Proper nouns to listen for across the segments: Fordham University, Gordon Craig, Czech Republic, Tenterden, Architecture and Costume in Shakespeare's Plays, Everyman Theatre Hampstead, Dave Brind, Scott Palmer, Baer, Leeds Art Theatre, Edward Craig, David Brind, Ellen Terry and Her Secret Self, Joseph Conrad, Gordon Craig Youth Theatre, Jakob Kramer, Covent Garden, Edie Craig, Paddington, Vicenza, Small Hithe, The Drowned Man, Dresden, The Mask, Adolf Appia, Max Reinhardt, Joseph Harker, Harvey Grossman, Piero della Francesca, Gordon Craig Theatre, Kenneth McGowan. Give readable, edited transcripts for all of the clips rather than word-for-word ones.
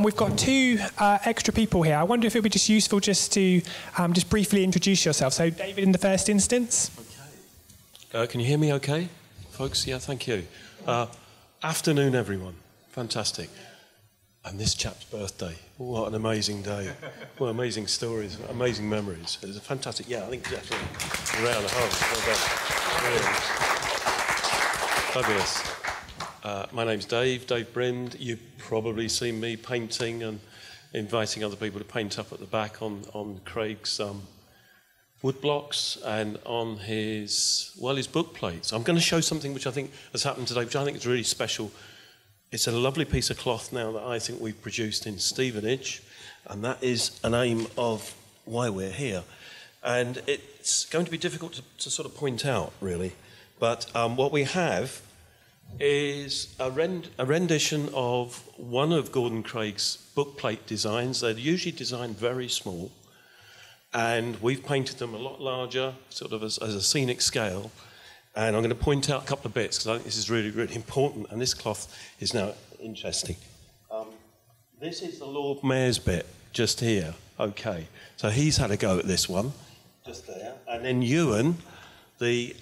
We've got two extra people here. I wonder if it would be just useful just to just briefly introduce yourself. So, David, in the first instance. Okay. Can you hear me okay, folks? Yeah, thank you. Afternoon, everyone. Fantastic. And this chap's birthday. What an amazing day. What amazing stories, amazing memories. It was a fantastic, yeah, I think definitely around the house. Well done. Brilliant. Fabulous. My name's Dave Brind. You've probably seen me painting and inviting other people to paint up at the back on Craig's wood blocks and on his book plates. I'm going to show something which I think has happened today, which I think is really special. It's a lovely piece of cloth now that I think we've produced in Stevenage, and that is an aim of why we're here. And it's going to be difficult to sort of point out, really, but what we have is a rendition of one of Gordon Craig's bookplate designs. They're usually designed very small, and we've painted them a lot larger, sort of as a scenic scale. And I'm going to point out a couple of bits, because I think this is really, really important, and this cloth is now interesting. This is the Lord Mayor's bit, just here. Okay, so he's had a go at this one, just there. And then Ewan, the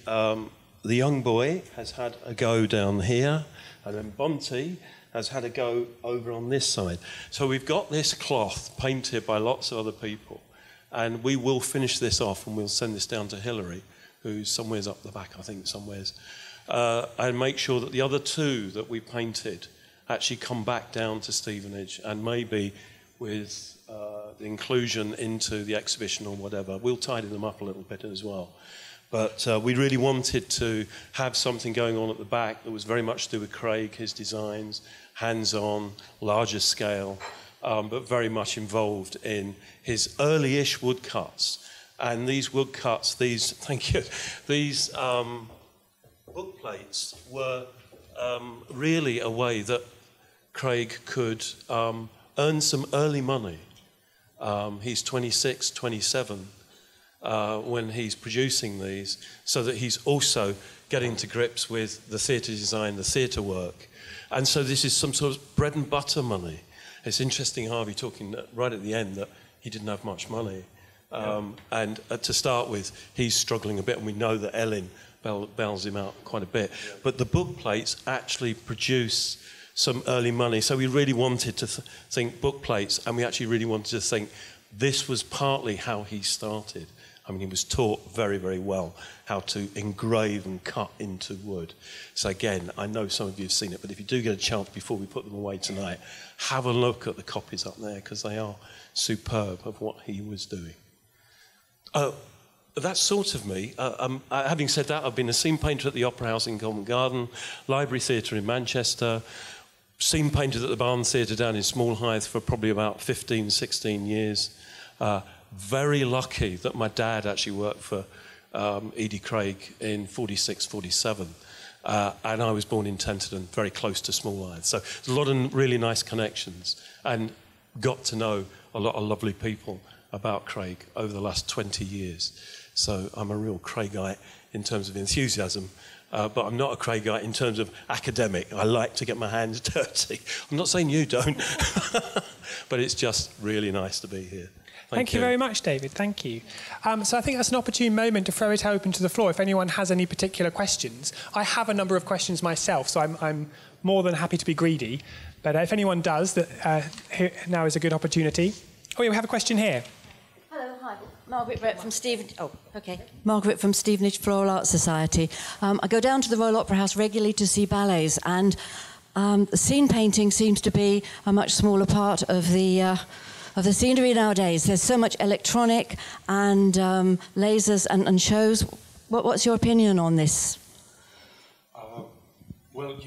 young boy, has had a go down here, and then Bonte has had a go over on this side. So we've got this cloth painted by lots of other people, and we will finish this off and we'll send this down to Hilary, who's somewheres up the back, I think, somewheres, and make sure that the other two that we painted actually come back down to Stevenage, and maybe with the inclusion into the exhibition or whatever. We'll tidy them up a little bit as well. But we really wanted to have something going on at the back that was very much to do with Craig, his designs, hands-on, larger scale, but very much involved in his early-ish woodcuts. And these woodcuts, these book plates were really a way that Craig could earn some early money. He's 26, 27. When he's producing these, so that he's also getting to grips with the theatre design, the theatre work. And so this is some sort of bread and butter money. It's interesting, Harvey, talking right at the end that he didn't have much money. And to start with, he's struggling a bit, and we know that Ellen bails him out quite a bit. But the book plates actually produce some early money. So we really wanted to think book plates, and we actually really wanted to think this was partly how he started. I mean, he was taught very, very well how to engrave and cut into wood. So again, I know some of you have seen it, but if you do get a chance before we put them away tonight, have a look at the copies up there, because they are superb of what he was doing. That's sort of me. Having said that, I've been a scene painter at the Opera House in Covent Garden, Library Theatre in Manchester, scene painted at the Barn Theatre down in Small Hithe for probably about 15, 16 years. Very lucky that my dad actually worked for Edie Craig in 46, 47. And I was born in Tenterden, very close to Small Hithe. So there's a lot of really nice connections, and got to know a lot of lovely people about Craig over the last 20 years. So I'm a real Craigite in terms of enthusiasm, but I'm not a Craigite in terms of academic. I like to get my hands dirty. I'm not saying you don't, but it's just really nice to be here. Thank you very much, David. Thank you. So I think that's an opportune moment to throw it open to the floor if anyone has any particular questions. I have a number of questions myself, so I'm more than happy to be greedy. But if anyone does, now is a good opportunity. Oh, yeah, we have a question here. Hello, hi. Margaret Brett from Stevenage. Oh, okay. Margaret from Stevenage Floral Arts Society. I go down to the Royal Opera House regularly to see ballets, and scene painting seems to be a much smaller part of the scenery nowadays. There's so much electronic and lasers and shows. What's your opinion on this? Well,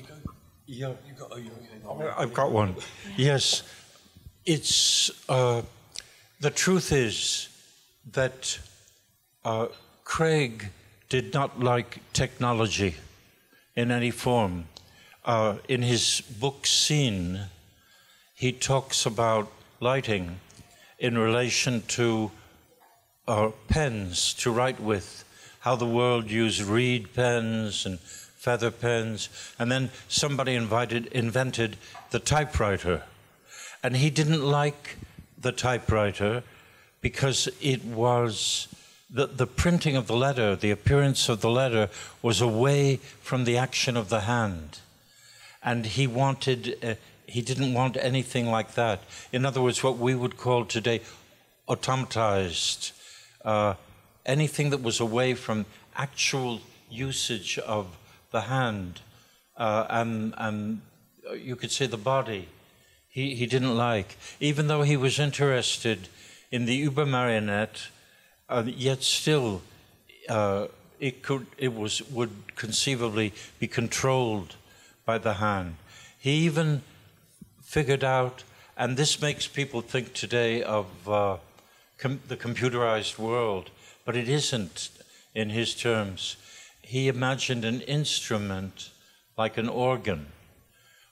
I've got one. Yes, it's the truth is that Craig did not like technology in any form. In his book Scene, he talks about lighting in relation to pens to write with, how the world used reed pens and feather pens, and then somebody invented the typewriter. And he didn't like the typewriter because it was, the printing of the letter, the appearance of the letter was away from the action of the hand. And he wanted, he didn't want anything like that. In other words, what we would call today automatized, anything that was away from actual usage of the hand and you could say the body. He didn't like, even though he was interested in the Übermarionette, yet still it would conceivably be controlled by the hand. He even figured out, and this makes people think today of the computerized world, but it isn't in his terms. He imagined an instrument like an organ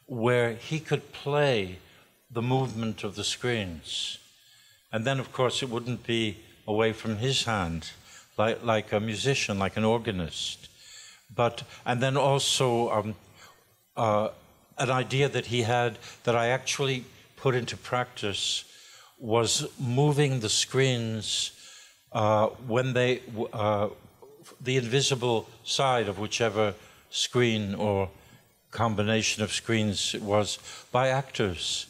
where he could play the movement of the screens. And then, of course, it wouldn't be away from his hand, like a musician, like an organist. But, and then also an idea that he had that I actually put into practice was moving the screens when they, the invisible side of whichever screen or combination of screens it was, by actors.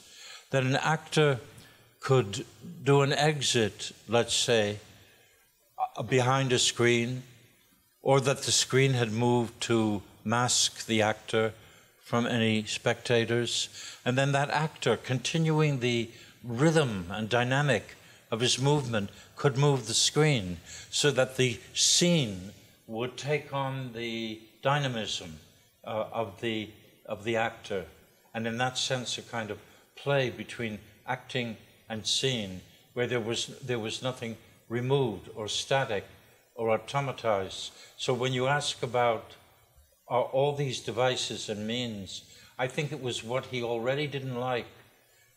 That an actor could do an exit, let's say, behind a screen, or that the screen had moved to mask the actor from any spectators, and then that actor, continuing the rhythm and dynamic of his movement, could move the screen so that the scene would take on the dynamism of the actor, and in that sense a kind of play between acting and scene, where there was nothing removed or static or automatized. So when you ask about all these devices and means, I think it was what he already didn't like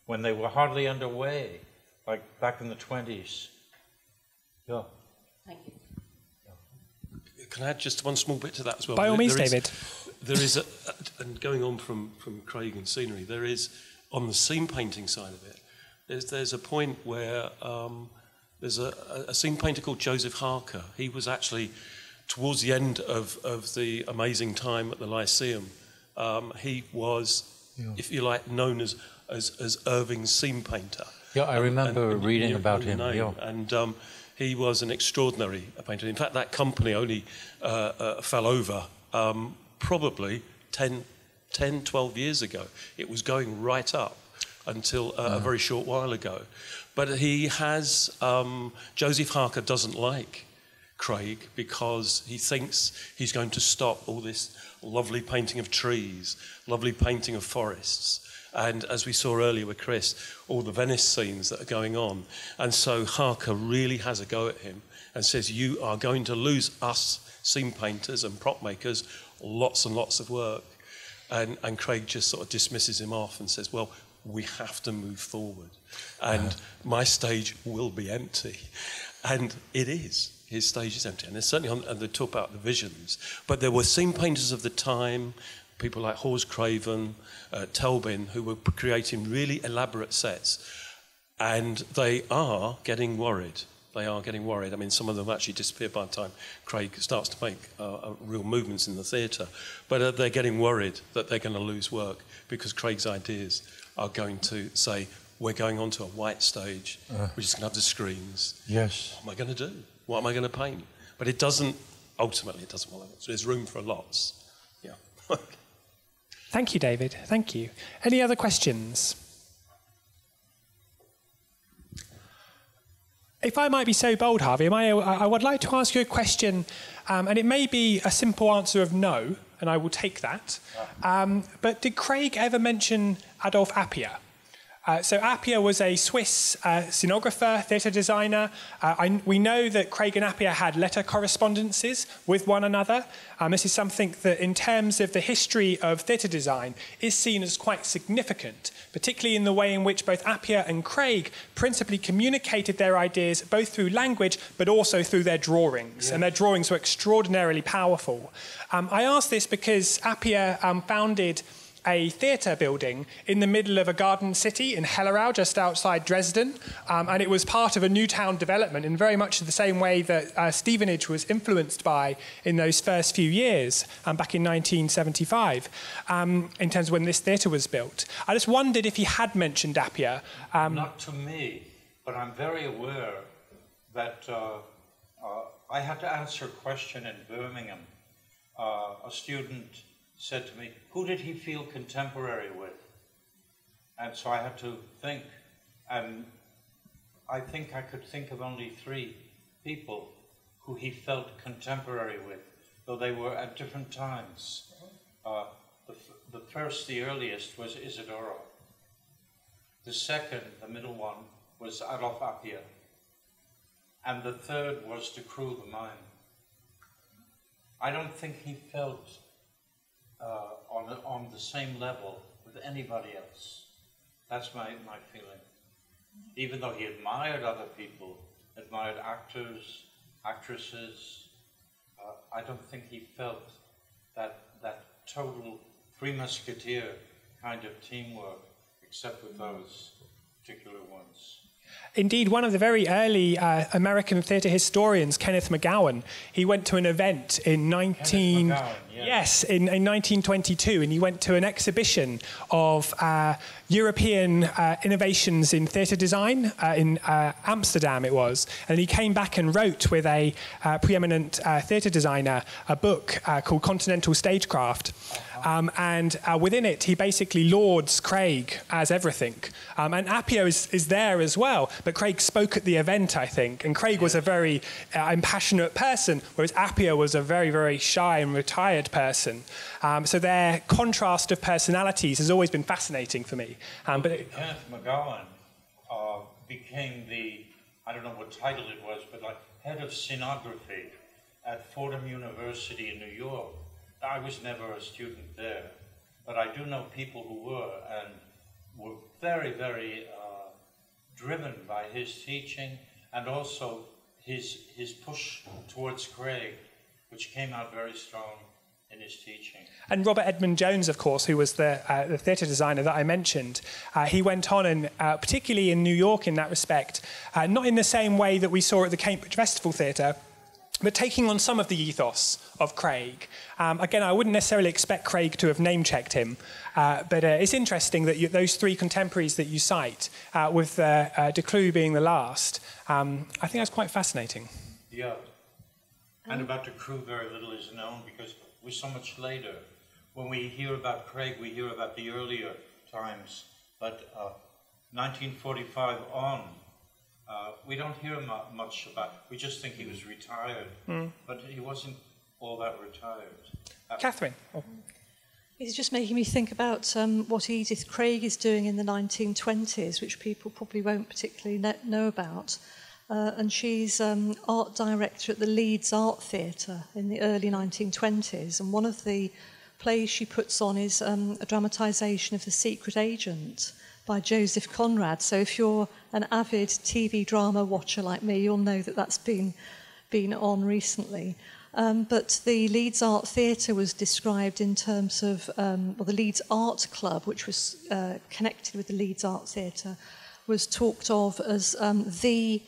when they were hardly underway, like back in the 1920s. Yeah. Thank you. Can I add just one small bit to that as well? By all means, David. There is, and going on from Craig and scenery, there is, on the scene painting side of it, there's a point where there's a scene painter called Joseph Harker. He was actually, towards the end of the amazing time at the Lyceum, he was, yeah, if you like, known as Irving's scene painter. Yeah, I remember and reading about him. Yeah. And he was an extraordinary painter. In fact, that company only fell over probably 10, 12 years ago. It was going right up until a very short while ago. But he has, Joseph Harker doesn't like Craig because he thinks he's going to stop all this lovely painting of trees, lovely painting of forests. And as we saw earlier with Chris, all the Venice scenes that are going on. And so Harker really has a go at him and says, you are going to lose us scene painters and prop makers lots and lots of work. And Craig just sort of dismisses him off and says, well, we have to move forward. And my stage will be empty. And it is. His stage is empty. And there's certainly, and they talk about the visions. But there were scene painters of the time, people like Horace Craven, Telbin, who were creating really elaborate sets. And they are getting worried. They are getting worried. I mean, some of them actually disappear by the time Craig starts to make real movements in the theatre. But they're getting worried that they're going to lose work because Craig's ideas are going to say, we're going onto a white stage, we're just going to have the screens. Yes. What am I going to do? What am I going to paint? But it doesn't, ultimately, it doesn't want to. So there's room for lots. Yeah. Thank you, David. Thank you. Any other questions? If I might be so bold, Harvey, I would like to ask you a question, and it may be a simple answer of no, and I will take that. But did Craig ever mention Adolf Appia? So Appia was a Swiss scenographer, theatre designer. We know that Craig and Appia had letter correspondences with one another. This is something that, in terms of the history of theatre design, is seen as quite significant, particularly in the way in which both Appia and Craig principally communicated their ideas, both through language, but also through their drawings. Yeah. And their drawings were extraordinarily powerful. I ask this because Appia founded a theatre building in the middle of a garden city in Hellerau, just outside Dresden, and it was part of a new town development in very much the same way that Stevenage was influenced by in those first few years, back in 1975, in terms of when this theatre was built. I just wondered if he had mentioned Appia. Not to me, but I'm very aware that I had to answer a question in Birmingham. A student said to me, who did he feel contemporary with? And so I had to think, and I think I could think of only three people who he felt contemporary with, though they were at different times. The earliest was Isadora. The second, the middle one, was Adolf Appia. And the third was to crew the mine. I don't think he felt on the same level with anybody else. That's my feeling. Even though he admired other people, admired actors, actresses, I don't think he felt that total Three Musketeer kind of teamwork, except with those particular ones. Indeed, one of the very early American theatre historians, Kenneth McGowan, he went to an event in in 1922, and he went to an exhibition of European innovations in theatre design in Amsterdam, it was, and he came back and wrote with a preeminent theatre designer a book called Continental Stagecraft. And within it, he basically lauds Craig as everything. And Appia is there as well, but Craig spoke at the event, I think, and Craig was a very impassionate person, whereas Appia was a very, very shy and retired person. So their contrast of personalities has always been fascinating for me. Kenneth McGowan became the, I don't know what title it was, but like head of scenography at Fordham University in New York. I was never a student there, but I do know people who were, and were very, very driven by his teaching and also his push towards Craig, which came out very strong in his teaching. And Robert Edmund Jones, of course, who was the theatre designer that I mentioned, he went on and, particularly in New York in that respect, not in the same way that we saw at the Cambridge Festival Theatre, but taking on some of the ethos of Craig. Again, I wouldn't necessarily expect Craig to have name-checked him, but it's interesting that those three contemporaries that you cite, with de Clue being the last, I think that's quite fascinating. Yeah, and about de Clue very little is known because we're so much later. When we hear about Craig, we hear about the earlier times, but 1945 on, we don't hear much about it. We just think he was retired, but he wasn't all that retired. Catherine. Oh. It's just making me think about what Edith Craig is doing in the 1920s, which people probably won't particularly know about. And she's art director at the Leeds Art Theatre in the early 1920s. And one of the plays she puts on is a dramatisation of The Secret Agent by Joseph Conrad. So if you're an avid TV drama watcher like me, you'll know that that's been on recently. But the Leeds Art Theatre was described in terms of, well, the Leeds Art Club, which was connected with the Leeds Art Theatre, was talked of as the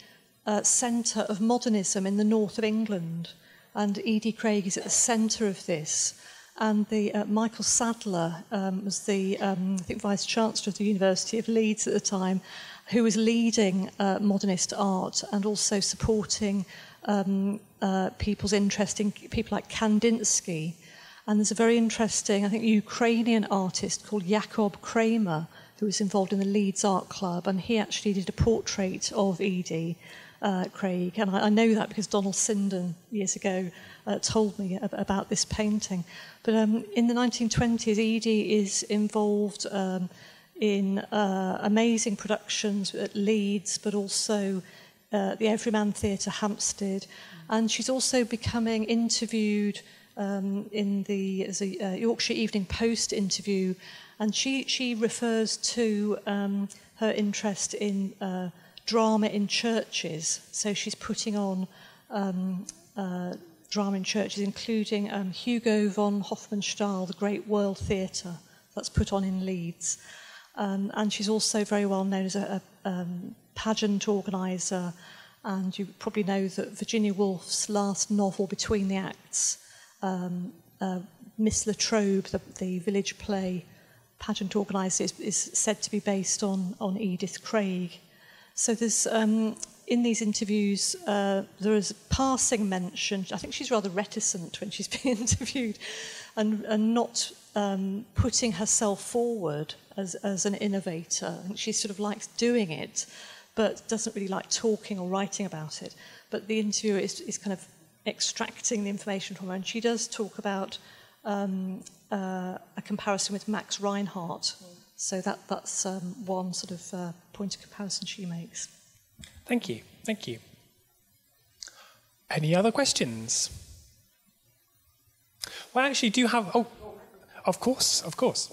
centre of modernism in the north of England. And Edie Craig is at the centre of this. And the, Michael Sadler was the I think Vice-Chancellor of the University of Leeds at the time, who was leading modernist art and also supporting people's interest in people like Kandinsky. And there's a very interesting, I think, Ukrainian artist called Jakob Kramer, who was involved in the Leeds Art Club, and he actually did a portrait of Edie Craig, and I know that because Donald Sinden years ago told me about this painting. But in the 1920s, Edie is involved in amazing productions at Leeds, but also the Everyman Theatre Hampstead, and she's also becoming interviewed in the Yorkshire Evening Post interview, and she refers to her interest in drama in churches, so she's putting on drama in churches, including Hugo von Hoffmannsthal, the Great World Theatre, that's put on in Leeds. And she's also very well known as a pageant organiser, and you probably know that Virginia Woolf's last novel, Between the Acts, Miss Latrobe, the village play pageant organiser, is said to be based on Edith Craig. So there's, in these interviews, there is passing mention. I think she's rather reticent when she's being interviewed and not putting herself forward as an innovator. And she sort of likes doing it, but doesn't really like talking or writing about it. But the interviewer is kind of extracting the information from her. And she does talk about a comparison with Max Reinhardt. So that's one sort of point of comparison she makes. Thank you. Thank you. Any other questions? Well, actually, do you have... Oh, of course, of course.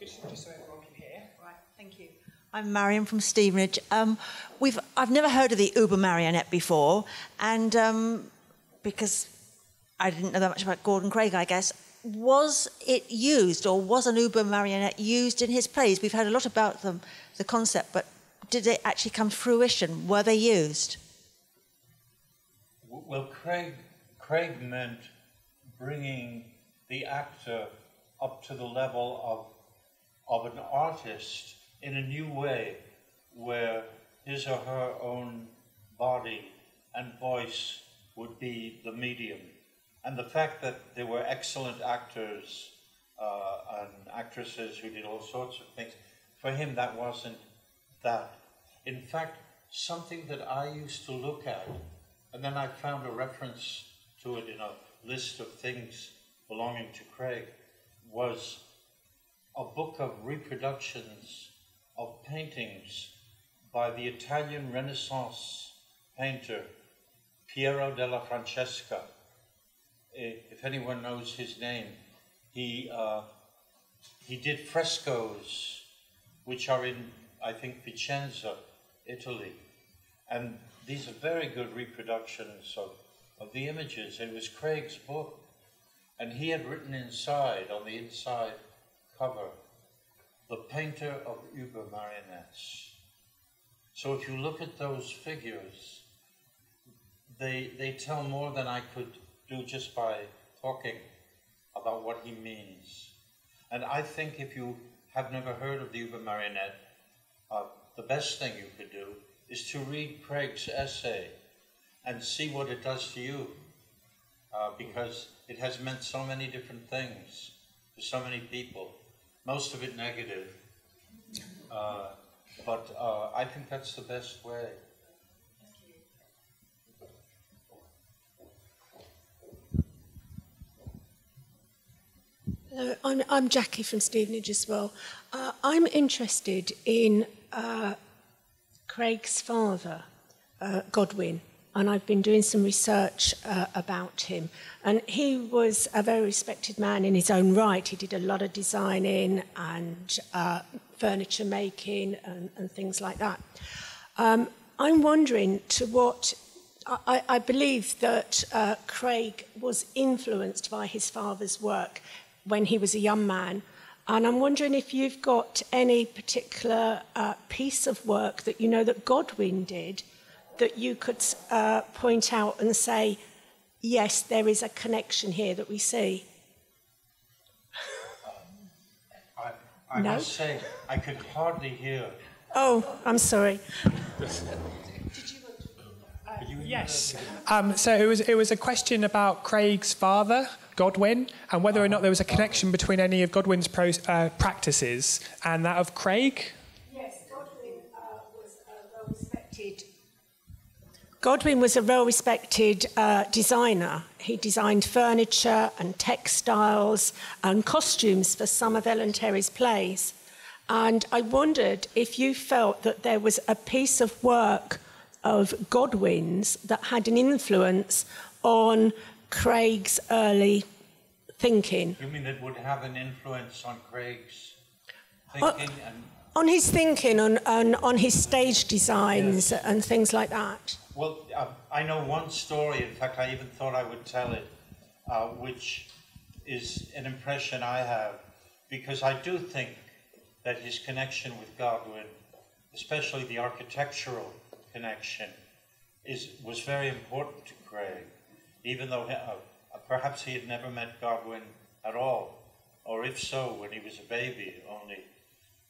Just so everyone can hear. Right, thank you. I'm Marion from Stevenage. I've never heard of the Uber Marionette before, and because I didn't know that much about Gordon Craig, I guess. Was it used, or was an Uber Marionette used in his plays? We've heard a lot about them, the concept, but did it actually come to fruition? Were they used? Well, Craig meant bringing the actor up to the level of an artist in a new way, where his or her own body and voice would be the medium. And the fact that there were excellent actors and actresses who did all sorts of things, for him that wasn't that. In fact, something that I used to look at, and then I found a reference to it in a list of things belonging to Craig, was a book of reproductions of paintings by the Italian Renaissance painter Piero della Francesca. If anyone knows his name, he did frescoes which are in, I think, Vicenza, Italy. And these are very good reproductions of the images. It was Craig's book. And he had written inside, on the inside cover, the painter of Uber Marionettes. So if you look at those figures, they tell more than I could do just by talking about what he means. And I think if you have never heard of the Uber Marionette, the best thing you could do is to read Craig's essay and see what it does to you, because it has meant so many different things to so many people, most of it negative. But I think that's the best way. I'm Jackie from Stevenage as well. I'm interested in Craig's father, Godwin, and I've been doing some research about him. And he was a very respected man in his own right. He did a lot of designing and furniture making and things like that. I'm wondering to what... I believe that Craig was influenced by his father's work when he was a young man, and I'm wondering if you've got any particular piece of work that you know that Godwin did that you could point out and say, yes, there is a connection here that we see. I no? must say, I could hardly hear. Oh, I'm sorry. Did you want to... Yes. So it was a question about Craig's father, Godwin, and whether or not there was a connection between any of Godwin's practices and that of Craig? Yes, Godwin was a well-respected designer. He designed furniture and textiles and costumes for some of Ellen Terry's plays. And I wondered if you felt that there was a piece of work of Godwin's that had an influence on Craig's early thinking. You mean it would have an influence on Craig's thinking? On his thinking, on his stage designs, yes, and things like that. Well, I know one story, in fact I even thought I would tell it, which is an impression I have, because I do think that his connection with Godwin, especially the architectural connection, was very important to Craig, even though perhaps he had never met Godwin at all, or if so, when he was a baby only.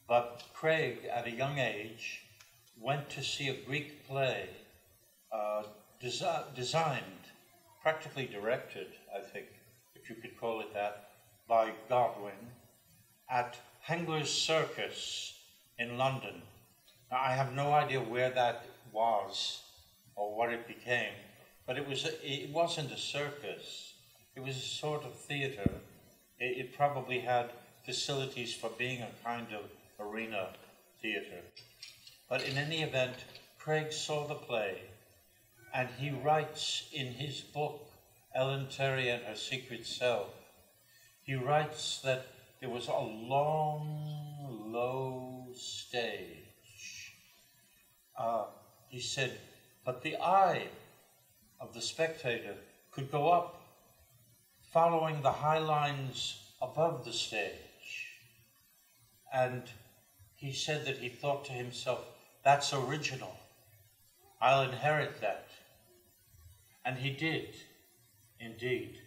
But Craig, at a young age, went to see a Greek play designed, practically directed, I think, if you could call it that, by Godwin at Hengler's Circus in London. Now, I have no idea where that was or what it became, but it wasn't a circus. It was a sort of theater. It probably had facilities for being a kind of arena theater. But in any event, Craig saw the play, and he writes in his book, Ellen Terry and Her Secret Self, he writes that there was a long, low stage. He said, but the eye of the spectator could go up, following the high lines above the stage. And he said that he thought to himself, that's original. I'll inherit that. And he did, indeed.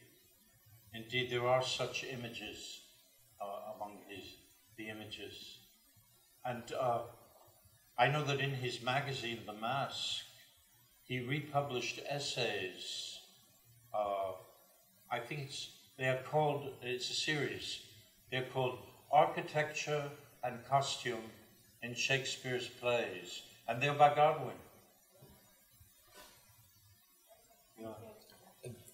Indeed, there are such images among the images. And I know that in his magazine, The Mask, he republished essays. I think it's a series. They're called Architecture and Costume in Shakespeare's Plays. And they're by Godwin.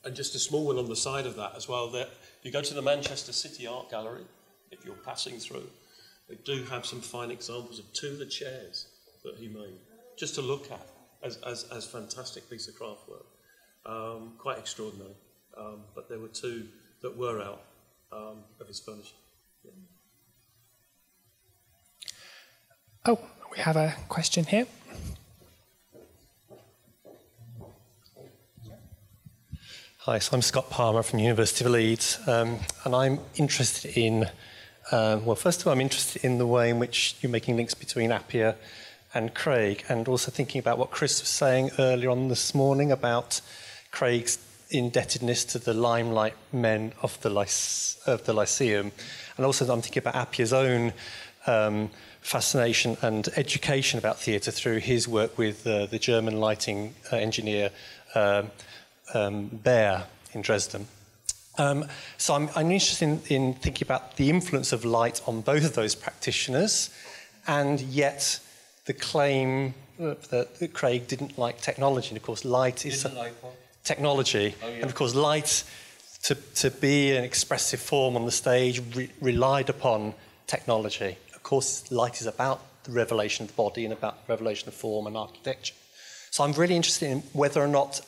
And just a small one on the side of that as well, that if you go to the Manchester City Art Gallery, if you're passing through, they do have some fine examples of two of the chairs that he made, just to look at as fantastic piece of craft work. Quite extraordinary. But there were two that were out of his furniture. Yeah. Oh, we have a question here. Hi, so I'm Scott Palmer from the University of Leeds, and I'm interested in, well, first of all, I'm interested in the way in which you're making links between Appia and Craig, and also thinking about what Chris was saying earlier on this morning about Craig's indebtedness to the limelight men of the Lyceum. And also I'm thinking about Appia's own fascination and education about theatre through his work with the German lighting engineer, Baer in Dresden. So I'm interested in thinking about the influence of light on both of those practitioners, and yet the claim that Craig didn't like technology. And of course, light is technology. Oh, yeah. And of course, light to be an expressive form on the stage relied upon technology. Of course, light is about the revelation of the body and about the revelation of form and architecture. So I'm really interested in whether or not.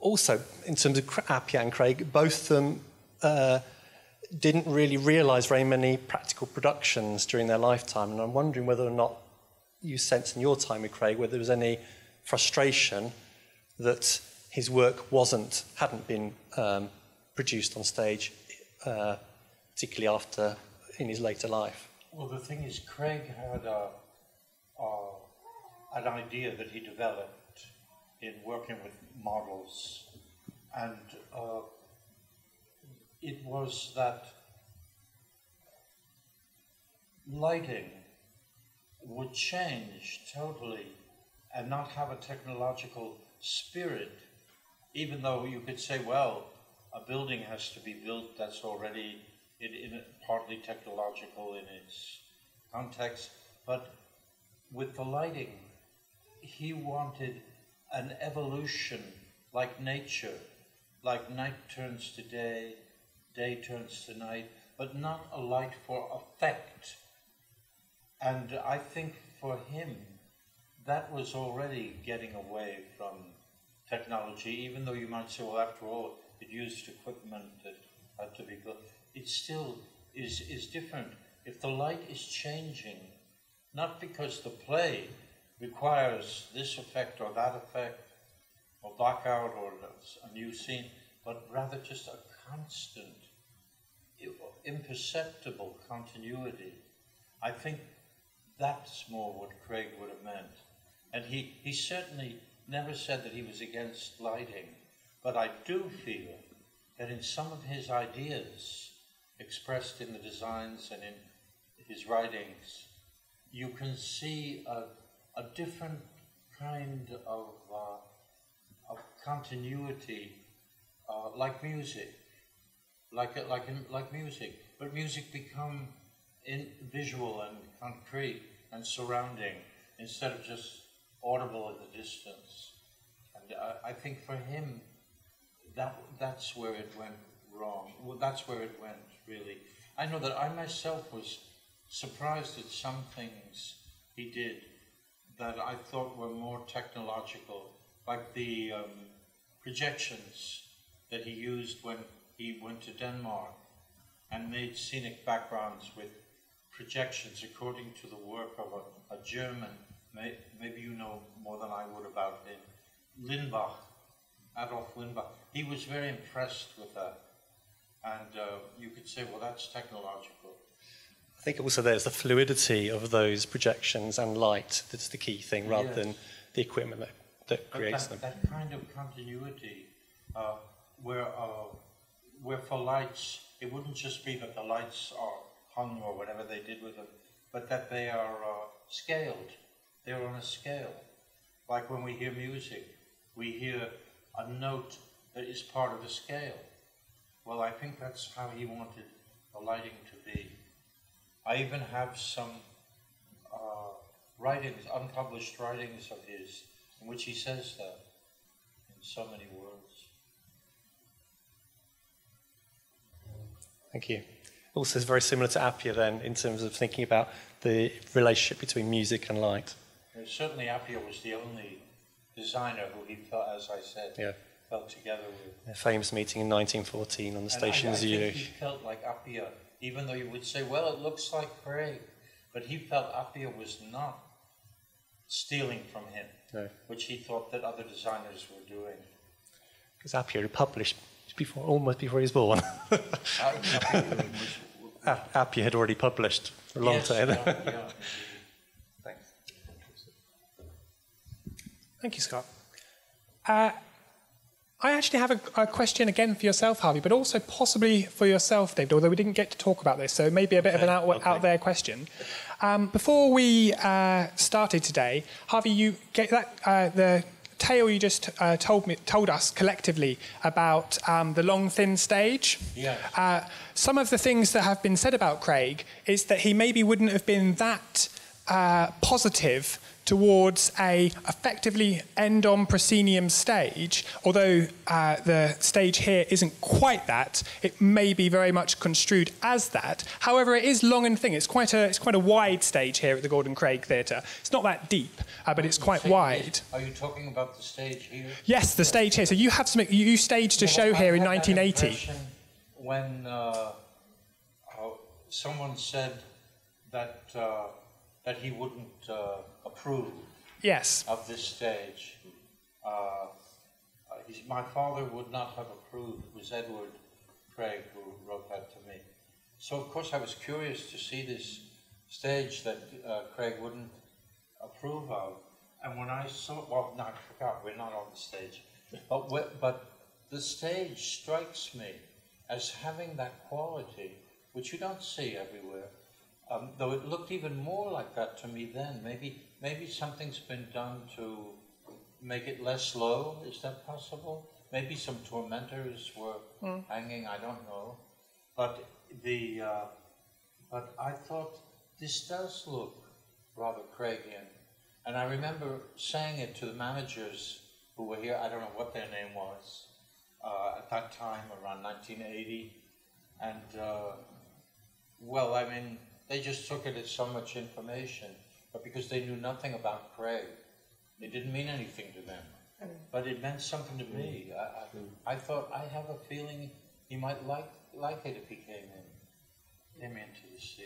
Also, in terms of Appia and Craig, both of them didn't really realise very many practical productions during their lifetime, and I'm wondering whether or not you sense in your time with Craig whether there was any frustration that his work hadn't been produced on stage, particularly in his later life. Well, the thing is, Craig had an idea that he developed in working with models, and it was that lighting would change totally and not have a technological spirit, even though you could say, well, a building has to be built that's already in partly technological in its context. But with the lighting, he wanted an evolution like nature, like night turns to day, day turns to night, but not a light for effect. And I think for him, that was already getting away from technology, even though you might say, well, after all, it used equipment that had to be built. It still is different. If the light is changing, not because the play requires this effect or that effect, or blackout or a new scene, but rather just a constant, imperceptible continuity. I think that's more what Craig would have meant. And he certainly never said that he was against lighting, but I do feel that in some of his ideas, expressed in the designs and in his writings, you can see a different kind of continuity, like music, like music. But music become visual and concrete and surrounding instead of just audible in the distance. And I think for him, that's where it went wrong. Well, that's where it went really. I know that I myself was surprised at some things he did that I thought were more technological, like the projections that he used when he went to Denmark and made scenic backgrounds with projections according to the work of a German, maybe you know more than I would about him, Lindbach, Adolf Lindbach. He was very impressed with that. And you could say, well, that's technological. I think also there's the fluidity of those projections and light that's the key thing, rather than the equipment that creates them. That kind of continuity, where for lights, it wouldn't just be that the lights are hung or whatever they did with them, but that they are scaled. They're on a scale. Like when we hear music, we hear a note that is part of a scale. Well, I think that's how he wanted the lighting to be. I even have some writings, unpublished writings of his, in which he says that in so many words. Thank you. Also, it's very similar to Appia then, in terms of thinking about the relationship between music and light. And certainly Appia was the only designer who he felt, as I said, felt together with. A famous meeting in 1914 on the Station Zulu. I think he felt like Appia. Even though you would say, well, it looks like Craig, but he felt Appia was not stealing from him, which he thought that other designers were doing. Because Appia published before, almost before he was born. Appia had already published for a long time. Yeah. Thanks. Thank you, Scott. I actually have a question again for yourself, Harvey, but also possibly for yourself, David, although we didn't get to talk about this, so maybe a bit of an out there question. Before we started today, Harvey, you get that, the tale you just told us collectively about the long, thin stage. Yeah. Some of the things that have been said about Craig is that he maybe wouldn't have been that positive towards a effectively end-on proscenium stage, although the stage here isn't quite that. It may be very much construed as that. However, it is long and thin. It's quite a wide stage here at the Gordon Craig Theatre. It's not that deep, but it's quite wide. Are you talking about the stage here? Yes, the stage here. So you have some you staged a show here in 1980. When someone said that that he wouldn't approve of this stage. My father would not have approved. It was Edward Craig who wrote that to me. So, of course, I was curious to see this stage that Craig wouldn't approve of. And when I saw, well, no, I forgot, we're not on the stage. But the stage strikes me as having that quality, which you don't see everywhere. Though it looked even more like that to me then. Maybe something's been done to make it less low. Is that possible? Maybe some tormentors were hanging. I don't know. But the but I thought this does look rather Craigian, and I remember saying it to the managers who were here. I don't know what their name was at that time, around 1980, and well, I mean. They just took it as so much information, but because they knew nothing about Craig, it didn't mean anything to them. But it meant something to me. I thought, I have a feeling he might like it if he came into this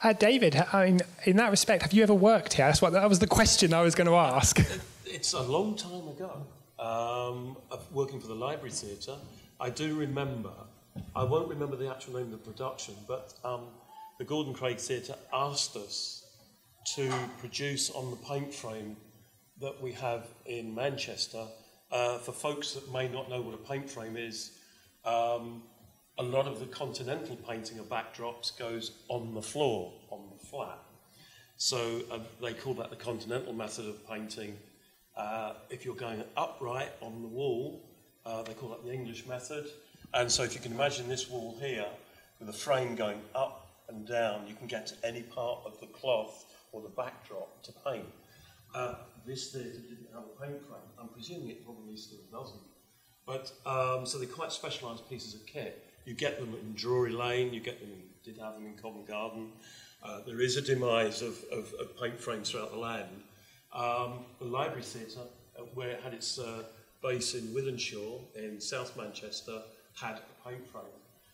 theatre. David, I mean, in that respect, have you ever worked here? That was the question I was going to ask. It's a long time ago. working for the Library Theatre. I do remember, I won't remember the actual name of the production, but the Gordon Craig Theatre asked us to produce on the paint frame that we have in Manchester. For folks that may not know what a paint frame is, a lot of the continental painting of backdrops goes on the floor, on the flat. So they call that the continental method of painting. If you're going upright on the wall, they call that the English method. And so if you can imagine this wall here, with a frame going up and down, you can get to any part of the cloth or the backdrop to paint. This theatre didn't have a paint frame. I'm presuming it probably still doesn't. But, so they're quite specialised pieces of kit. You get them in Drury Lane, you get them, did have them in Covent Garden. There is a demise of paint frames throughout the land. The Library Theatre, where it had its base in Wythenshawe in South Manchester, had a paint frame.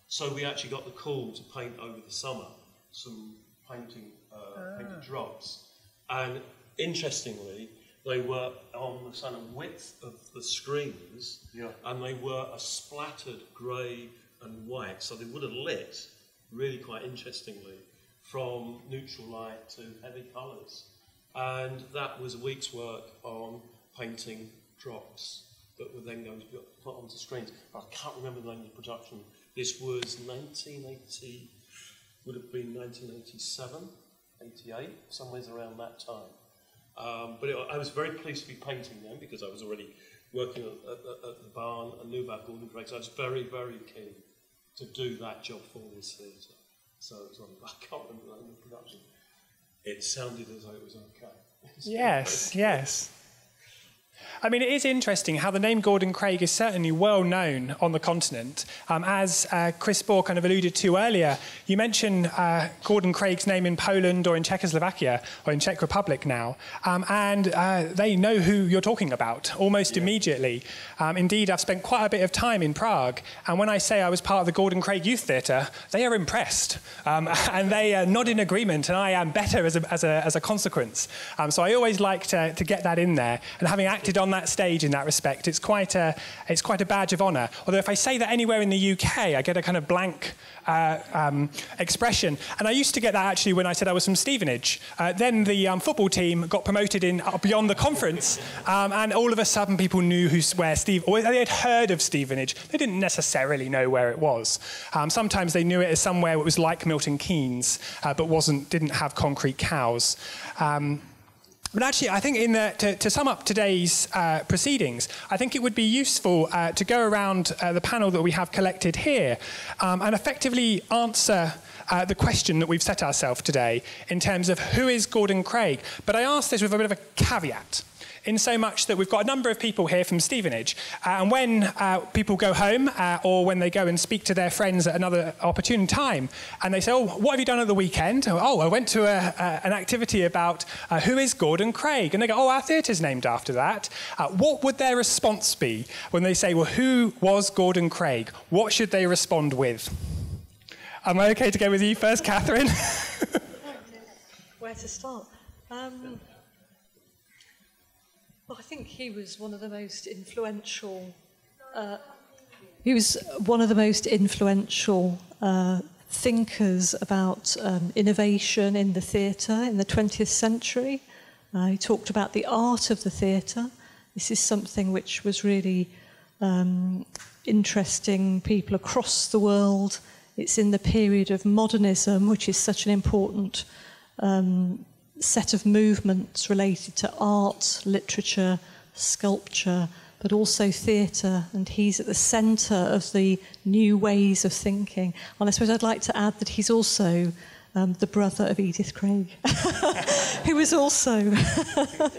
So we actually got the call to paint over the summer some painting, painted drops. And interestingly, they were on the sort of width of the screens, yeah, and they were a splattered grey and white, so they would have lit, really quite interestingly, from neutral light to heavy colours. And that was a week's work on painting drops that were then going to be put onto screens. I can't remember the name of the production. This was 1980, would have been 1987, 88, somewhere around that time. But I was very pleased to be painting then, because I was already working at the barn and knew about Gordon Craig, so I was very, very keen to do that job for this theatre. So it was on, I can't remember the name of the production. It sounded as though it was okay. Yes, yes. I mean, it is interesting how the name Gordon Craig is certainly well known on the continent. As Chris Bohr kind of alluded to earlier, you mentioned Gordon Craig's name in Poland or in Czechoslovakia or in Czech Republic now, and they know who you're talking about almost immediately. Indeed, I've spent quite a bit of time in Prague, and when I say I was part of the Gordon Craig Youth Theatre, they are impressed, and they nod in agreement, and I am better as a consequence. So I always like to get that in there, and having acted on that stage in that respect, it's quite a badge of honour. Although if I say that anywhere in the UK, I get a kind of blank expression. And I used to get that actually when I said I was from Stevenage. Then the football team got promoted in beyond the conference, and all of a sudden people knew where or they had heard of Stevenage. They didn't necessarily know where it was. Sometimes they knew it as somewhere that was like Milton Keynes, but didn't have concrete cows. But actually, I think to sum up today's proceedings, I think it would be useful to go around the panel that we have collected here and effectively answer the question that we've set ourselves today in terms of who is Gordon Craig. But I ask this with a bit of a caveat, in so much that we've got a number of people here from Stevenage. And when people go home or when they go and speak to their friends at another opportune time, and they say, oh, what have you done at the weekend? Oh, I went to an activity about who is Gordon Craig? And they go, oh, our theatre's named after that. What would their response be when they say, well, who was Gordon Craig? What should they respond with? Am I okay to go with you first, Catherine? Where to start? Well, I think he was one of the most influential. Thinkers about innovation in the theatre in the 20th century. He talked about the art of the theatre. This is something which was really interesting people across the world. It's in the period of modernism, which is such an important set of movements related to art, literature, sculpture, but also theatre, and he's at the centre of the new ways of thinking. And I suppose I'd like to add that he's also the brother of Edith Craig, who was also a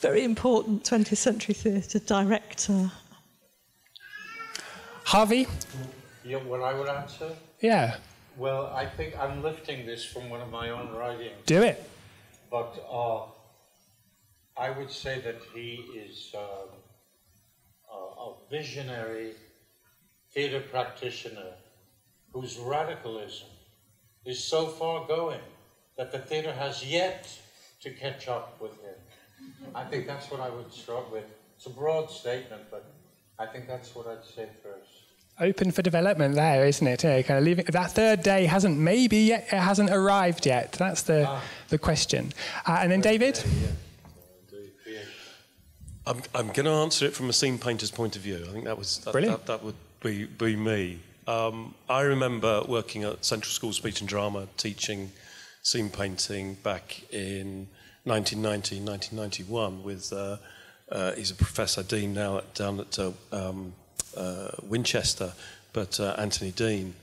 very important 20th century theatre director. Harvey? Yeah, what I would answer? Yeah. Well, I think I'm lifting this from one of my own writings. Do it. But I would say that he is a visionary theatre practitioner whose radicalism is so far going that the theatre has yet to catch up with him. I think that's what I would start with. It's a broad statement, but I think that's what I'd say first. Open for development there, isn't it? Yeah, kind of leaving that third day hasn't maybe yet, it hasn't arrived yet. That's the question. And then David? I'm going to answer it from a scene painter's point of view. I think that was brilliant. That would be me. I remember working at Central School Speech and Drama, teaching scene painting back in 1990, 1991 with he's a professor dean now at, down at Winchester, but Anthony Dean.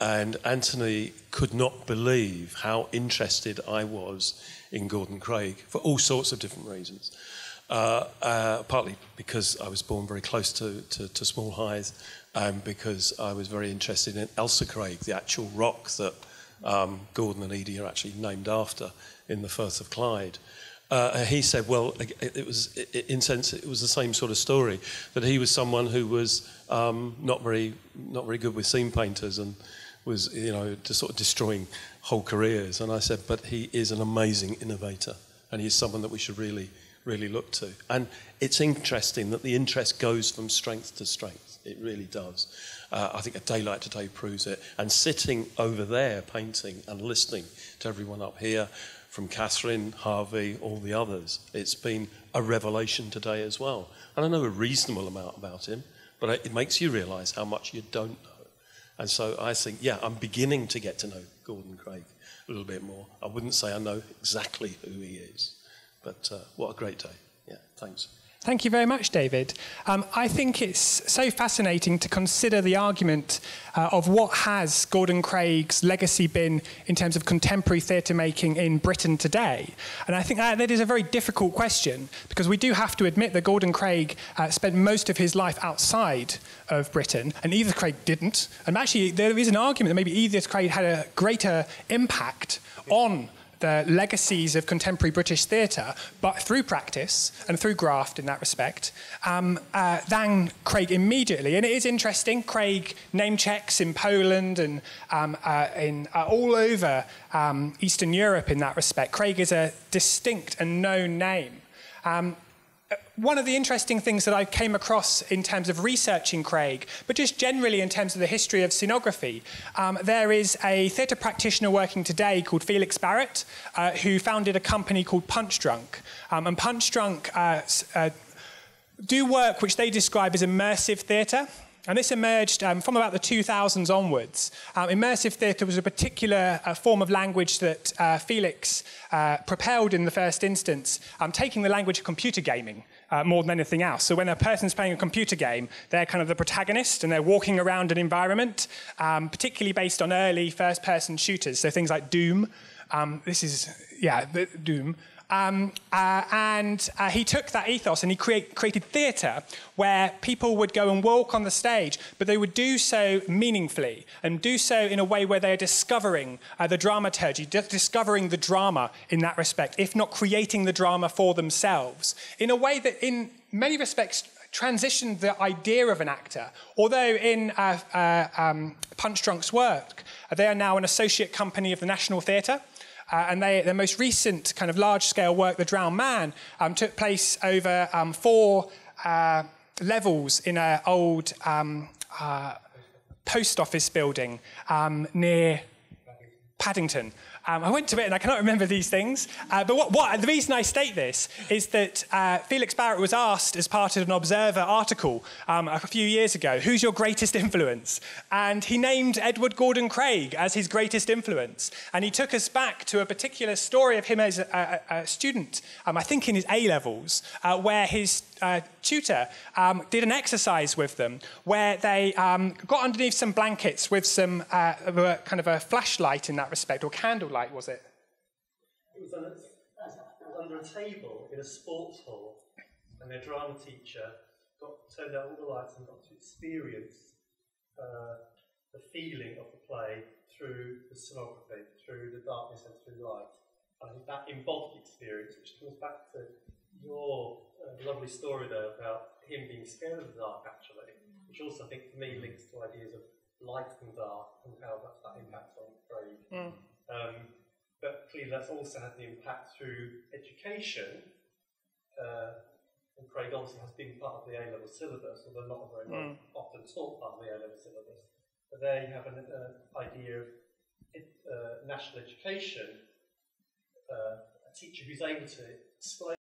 And Anthony could not believe how interested I was in Gordon Craig for all sorts of different reasons. Partly because I was born very close to Small Hithe, and because I was very interested in Elsa Craig, the actual rock that Gordon and Edie are actually named after in the Firth of Clyde. He said, well, it was the same sort of story, that he was someone who was not very good with scene painters and was, you know, just sort of destroying whole careers. And I said, but he is an amazing innovator, and he's someone that we should really look to. And it's interesting that the interest goes from strength to strength. It really does. I think A Day Like Today proves it. And sitting over there painting and listening to everyone up here, from Catherine, Harvey, all the others. It's been a revelation today as well. And I know a reasonable amount about him, but it makes you realise how much you don't know. And so I think, yeah, I'm beginning to get to know Gordon Craig a little bit more. I wouldn't say I know exactly who he is, but what a great day. Yeah, thanks. Thank you very much, David. I think it's so fascinating to consider the argument of what has Gordon Craig's legacy been in terms of contemporary theatre making in Britain today. And I think that is a very difficult question, because we do have to admit that Gordon Craig spent most of his life outside of Britain, and Edith Craig didn't. And actually, there is an argument that maybe Edith Craig had a greater impact on the legacies of contemporary British theatre, but through practice and through graft in that respect, than Craig immediately. And it is interesting, Craig name checks in Poland and all over Eastern Europe in that respect. Craig is a distinct and known name. One of the interesting things that I came across in terms of researching Craig, but just generally in terms of the history of scenography, there is a theatre practitioner working today called Felix Barrett, who founded a company called Punchdrunk. And Punchdrunk do work which they describe as immersive theatre. And this emerged from about the 2000s onwards. Immersive theatre was a particular form of language that Felix propelled in the first instance, taking the language of computer gaming more than anything else. So when a person's playing a computer game, they're kind of the protagonist and they're walking around an environment, particularly based on early first-person shooters, so things like Doom. Doom. He took that ethos and he created theatre where people would go and walk on the stage, but they would do so meaningfully and do so in a way where they're discovering the dramaturgy, discovering the drama in that respect, if not creating the drama for themselves, in a way that in many respects transitioned the idea of an actor. Although in Punchdrunk's work, they are now an associate company of the National Theatre. And their most recent kind of large-scale work, The Drowned Man, took place over four levels in an old post office building near Paddington. I went to it and I cannot remember these things. But the reason I state this is that Felix Barrett was asked as part of an Observer article a few years ago, who's your greatest influence? And he named Edward Gordon Craig as his greatest influence. And he took us back to a particular story of him as a student, I think in his A-levels, where his tutor did an exercise with them where they got underneath some blankets with some kind of a flashlight in that respect, or candlelight, was it? It was under a table in a sports hall, and their drama teacher turned out all the lights and got to experience the feeling of the play through the scenography, through the darkness and through light. I think that embodied experience, which comes back to your lovely story there about him being scared of the dark, actually, which also I think for me links to ideas of light and dark and how that impacts on Craig. Mm. But clearly that's also had an impact through education, And Craig obviously has been part of the A-level syllabus, although not very well often taught part of the A-level syllabus. But there you have an idea of national education, a teacher who's able to display